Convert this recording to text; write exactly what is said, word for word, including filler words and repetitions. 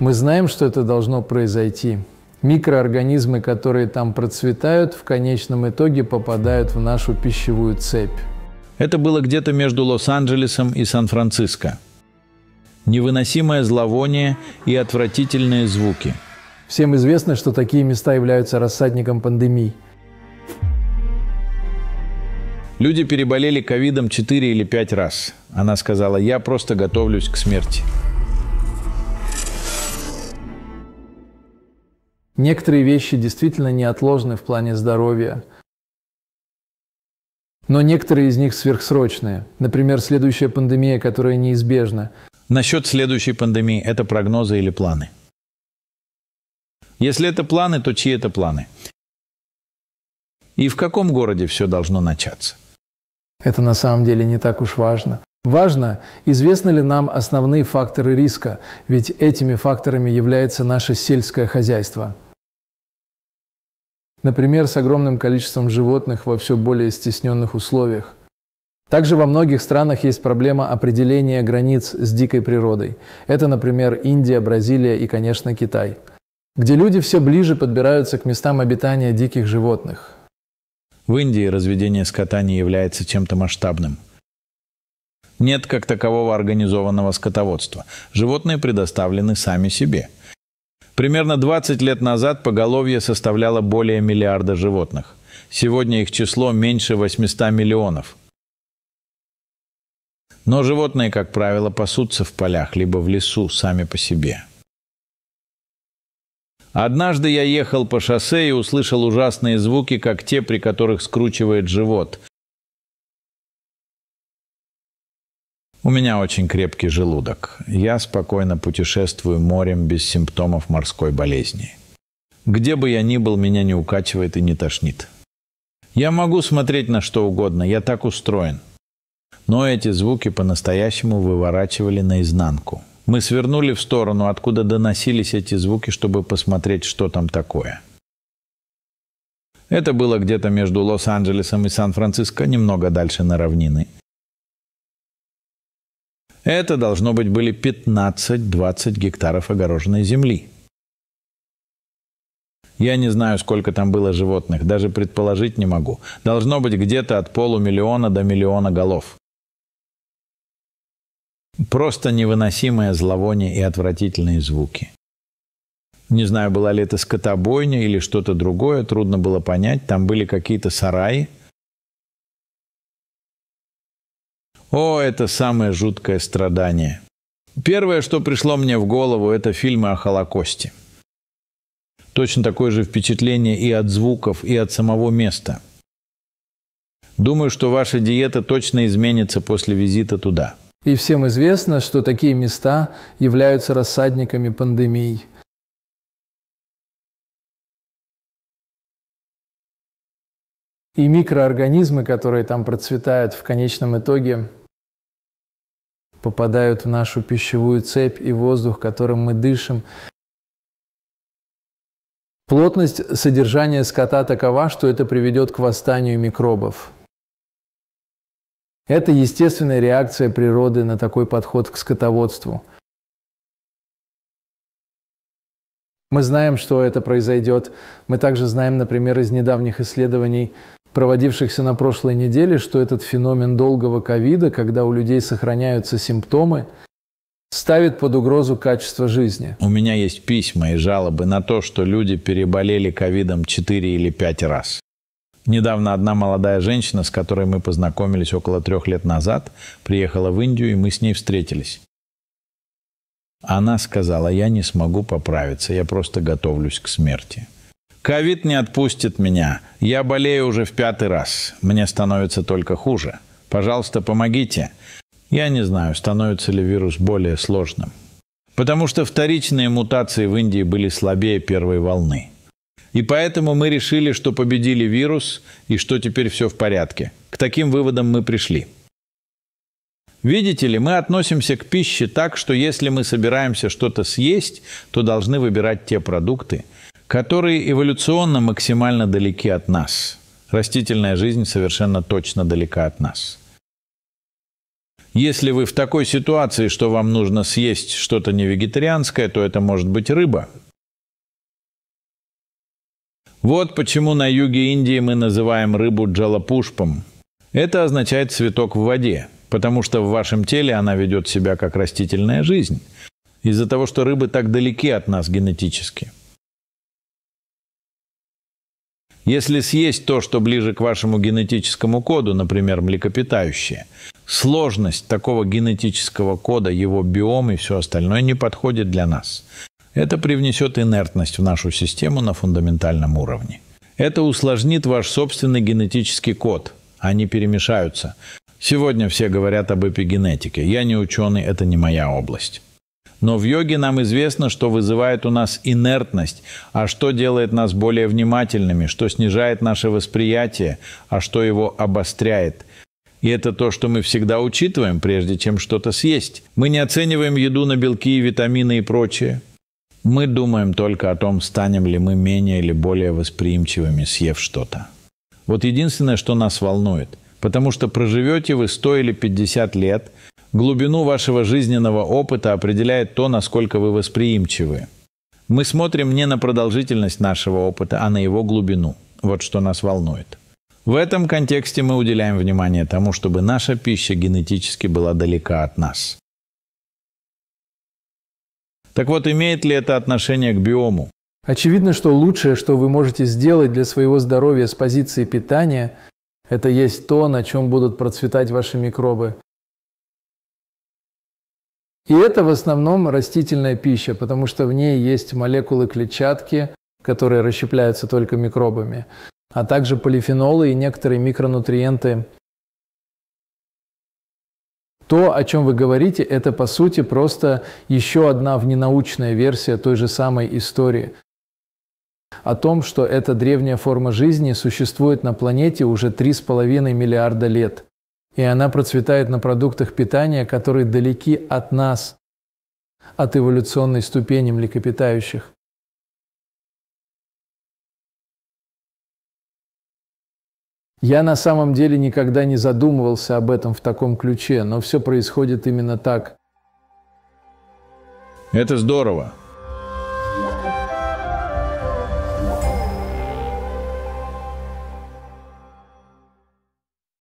Мы знаем, что это должно произойти. Микроорганизмы, которые там процветают, в конечном итоге попадают в нашу пищевую цепь. Это было где-то между Лос-Анджелесом и Сан-Франциско. Невыносимое зловоние и отвратительные звуки. Всем известно, что такие места являются рассадником пандемий. Люди переболели ковидом четыре или пять раз. Она сказала: «Я просто готовлюсь к смерти». Некоторые вещи действительно неотложны в плане здоровья, но некоторые из них сверхсрочные. Например, следующая пандемия, которая неизбежна. Насчет следующей пандемии – это прогнозы или планы? Если это планы, то чьи это планы? И в каком городе все должно начаться? Это на самом деле не так уж важно. Важно, известны ли нам основные факторы риска, ведь этими факторами является наше сельское хозяйство. Например, с огромным количеством животных во все более стесненных условиях. Также во многих странах есть проблема определения границ с дикой природой. Это, например, Индия, Бразилия и, конечно, Китай, где люди все ближе подбираются к местам обитания диких животных. В Индии разведение скота не является чем-то масштабным. Нет как такового организованного скотоводства. Животные предоставлены сами себе. Примерно двадцать лет назад поголовье составляло более миллиарда животных. Сегодня их число меньше восьмисот миллионов. Но животные, как правило, пасутся в полях, либо в лесу сами по себе. Однажды я ехал по шоссе и услышал ужасные звуки, как те, при которых скручивает живот. У меня очень крепкий желудок. Я спокойно путешествую морем без симптомов морской болезни. Где бы я ни был, меня не укачивает и не тошнит. Я могу смотреть на что угодно, я так устроен. Но эти звуки по-настоящему выворачивали наизнанку. Мы свернули в сторону, откуда доносились эти звуки, чтобы посмотреть, что там такое. Это было где-то между Лос-Анджелесом и Сан-Франциско, немного дальше на равнины. Это, должно быть, были пятнадцать-двадцать гектаров огороженной земли. Я не знаю, сколько там было животных, даже предположить не могу. Должно быть, где-то от полумиллиона до миллиона голов. Просто невыносимое зловоние и отвратительные звуки. Не знаю, была ли это скотобойня или что-то другое, трудно было понять. Там были какие-то сараи. О, это самое жуткое страдание. Первое, что пришло мне в голову, это фильмы о Холокосте. Точно такое же впечатление и от звуков, и от самого места. Думаю, что ваша диета точно изменится после визита туда. И всем известно, что такие места являются рассадниками пандемий. И микроорганизмы, которые там процветают, в конечном итоге попадают в нашу пищевую цепь и воздух, которым мы дышим. Плотность содержания скота такова, что это приведет к восстанию микробов. Это естественная реакция природы на такой подход к скотоводству. Мы знаем, что это произойдет. Мы также знаем, например, из недавних исследований, проводившихся на прошлой неделе, что этот феномен долгого ковида, когда у людей сохраняются симптомы, ставит под угрозу качество жизни. У меня есть письма и жалобы на то, что люди переболели ковидом четыре или пять раз. Недавно одна молодая женщина, с которой мы познакомились около трех лет назад, приехала в Индию, и мы с ней встретились. Она сказала: «Я не смогу поправиться, я просто готовлюсь к смерти. Ковид не отпустит меня. Я болею уже в пятый раз. Мне становится только хуже. Пожалуйста, помогите». Я не знаю, становится ли вирус более сложным, потому что вторичные мутации в Индии были слабее первой волны. И поэтому мы решили, что победили вирус и что теперь все в порядке. К таким выводам мы пришли. Видите ли, мы относимся к пище так, что если мы собираемся что-то съесть, то должны выбирать те продукты, которые эволюционно максимально далеки от нас. Растительная жизнь совершенно точно далека от нас. Если вы в такой ситуации, что вам нужно съесть что-то невегетарианское, то это может быть рыба. Вот почему на юге Индии мы называем рыбу джалапушпом. Это означает «цветок в воде», потому что в вашем теле она ведет себя как растительная жизнь, из-за того, что рыбы так далеки от нас генетически. Если съесть то, что ближе к вашему генетическому коду, например, млекопитающие, сложность такого генетического кода, его биом и все остальное не подходит для нас. Это привнесет инертность в нашу систему на фундаментальном уровне. Это усложнит ваш собственный генетический код. Они перемешаются. Сегодня все говорят об эпигенетике. Я не ученый, это не моя область. Но в йоге нам известно, что вызывает у нас инертность, а что делает нас более внимательными, что снижает наше восприятие, а что его обостряет. И это то, что мы всегда учитываем, прежде чем что-то съесть. Мы не оцениваем еду на белки, витамины и прочее. Мы думаем только о том, станем ли мы менее или более восприимчивыми, съев что-то. Вот единственное, что нас волнует. Потому что проживете вы сто или пятьдесят лет, глубину вашего жизненного опыта определяет то, насколько вы восприимчивы. Мы смотрим не на продолжительность нашего опыта, а на его глубину. Вот что нас волнует. В этом контексте мы уделяем внимание тому, чтобы наша пища генетически была далека от нас. Так вот, имеет ли это отношение к биому? Очевидно, что лучшее, что вы можете сделать для своего здоровья с позиции питания, это есть то, на чем будут процветать ваши микробы. И это в основном растительная пища, потому что в ней есть молекулы клетчатки, которые расщепляются только микробами, а также полифенолы и некоторые микронутриенты. То, о чем вы говорите, это по сути просто еще одна вненаучная версия той же самой истории. О том, что эта древняя форма жизни существует на планете уже три с половиной миллиарда лет. И она процветает на продуктах питания, которые далеки от нас, от эволюционной ступени млекопитающих. Я на самом деле никогда не задумывался об этом в таком ключе, но все происходит именно так. Это здорово.